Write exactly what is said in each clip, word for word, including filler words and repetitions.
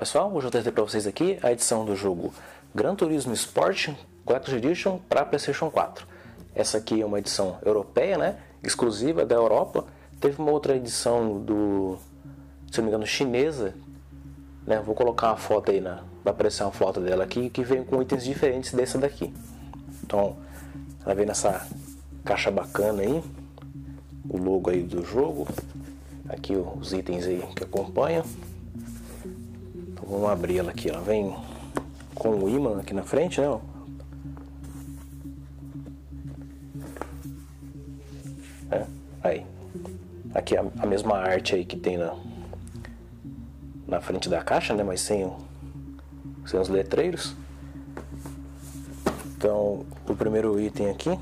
pessoal, hoje eu tentei para vocês aqui a edição do jogo Gran Turismo Sport Collector's Edition para PlayStation quatro. Essa aqui é uma edição europeia, né, exclusiva da Europa. Teve uma outra edição, do, se não me engano, chinesa, né? Vou colocar uma foto aí, na, vai aparecer uma foto dela aqui, que vem com itens diferentes dessa daqui. Então, ela vem nessa caixa bacana aí, o logo aí do jogo, aqui os itens aí que acompanham. Então, vamos abrir ela aqui, ela vem com o ímã aqui na frente, né? É, aí. Aqui a, a mesma arte aí que tem na, na frente da caixa, né? Mas sem, sem os letreiros. Então, o primeiro item aqui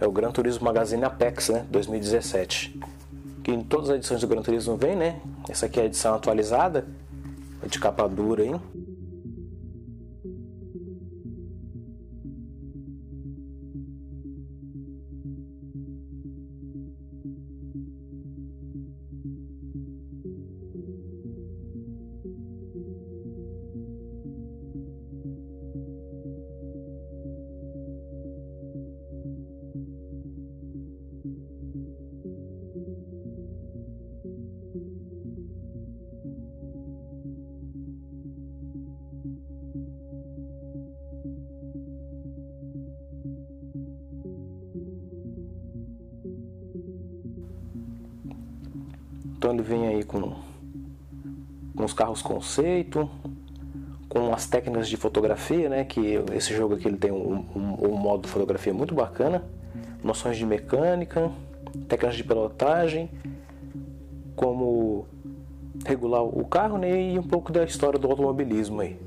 é o Gran Turismo Magazine Apex, né? dois mil e dezessete. Que em todas as edições do Gran Turismo vem, né? Essa aqui é a edição atualizada, de capa dura aí. Então ele vem aí com, com os carros conceito, com as técnicas de fotografia, né? Que esse jogo aqui ele tem um, um, um modo de fotografia muito bacana, noções de mecânica, técnicas de pilotagem, como regular o carro, né? E um pouco da história do automobilismo aí.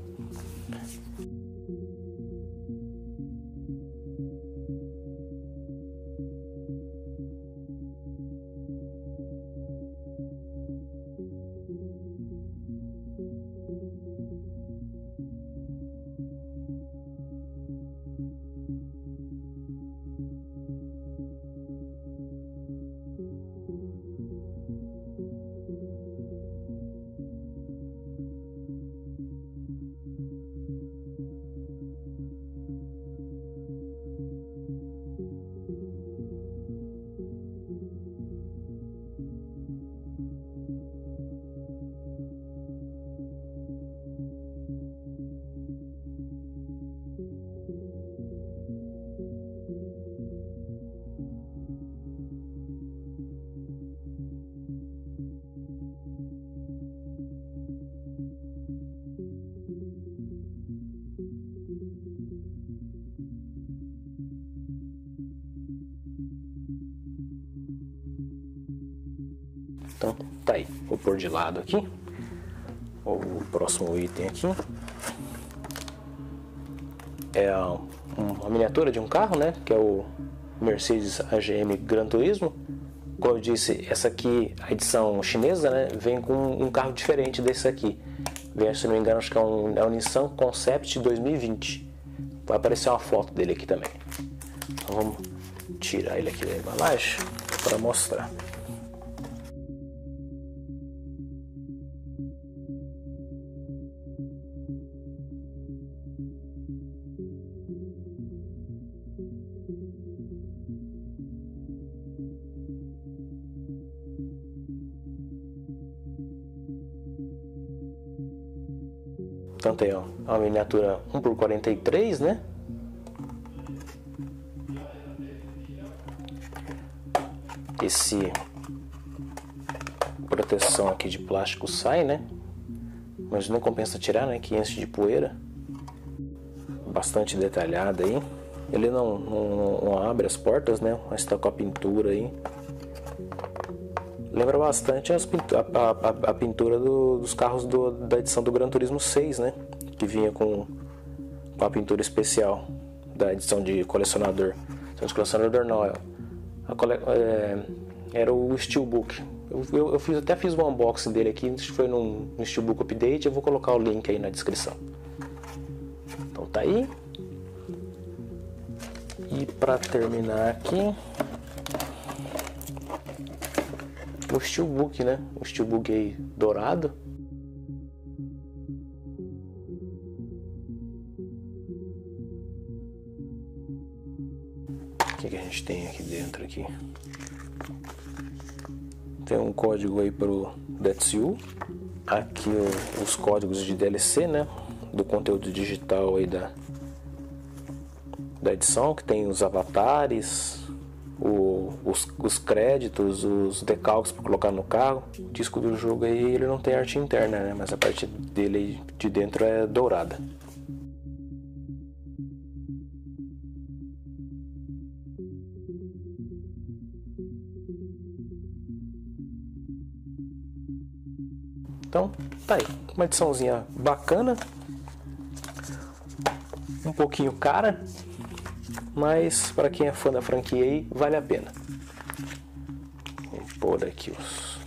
Então, tá aí, vou pôr de lado aqui o próximo item aqui. É uma miniatura de um carro, né? Que é o Mercedes A M G Gran Turismo. Como eu disse, essa aqui, a edição chinesa, né? Vem com um carro diferente desse aqui. Vem, se não me engano, acho que é um, é um Nissan Concept dois mil e vinte. Vai aparecer uma foto dele aqui também. Então vamos tirar ele aqui da embalagem para mostrar. Então tem, ó, uma miniatura um por quarenta e três, né? Esse proteção aqui de plástico sai, né? Mas não compensa tirar, né? Que enche de poeira. Bastante detalhada aí. Ele não, não, não abre as portas, né? Mas está com a pintura aí. Lembra bastante as pintu a, a, a pintura do, dos carros do, da edição do Gran Turismo seis, né? Que vinha com, com a pintura especial da edição de colecionador. Então, de colecionador não, a cole é, era o Steelbook. Eu, eu, eu fiz, até fiz um unboxing dele aqui, isso foi num, num Steelbook Update, eu vou colocar o link aí na descrição. Então tá aí. E pra terminar aqui... no Steelbook, né? Um Steelbook aí dourado. O que que a gente tem aqui dentro aqui? Tem um código aí pro That's You. Aqui o, os códigos de D L C, né? Do conteúdo digital aí da, da edição, que tem os avatares, o, os, os créditos, os decalques para colocar no carro. O disco do jogo aí ele não tem arte interna, né? Mas a parte dele de dentro é dourada. Então, tá aí, uma ediçãozinha bacana, um pouquinho cara, mas para quem é fã da franquia aí, vale a pena. Vou pôr aqui os,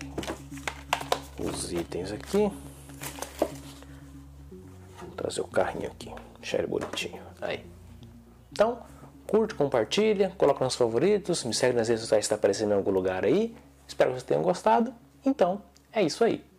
os itens aqui, vou trazer o carrinho aqui, deixar ele bonitinho, aí. Então, curte, compartilha, coloca nos favoritos, me segue nas redes sociais se está aparecendo em algum lugar aí, espero que vocês tenham gostado, então é isso aí.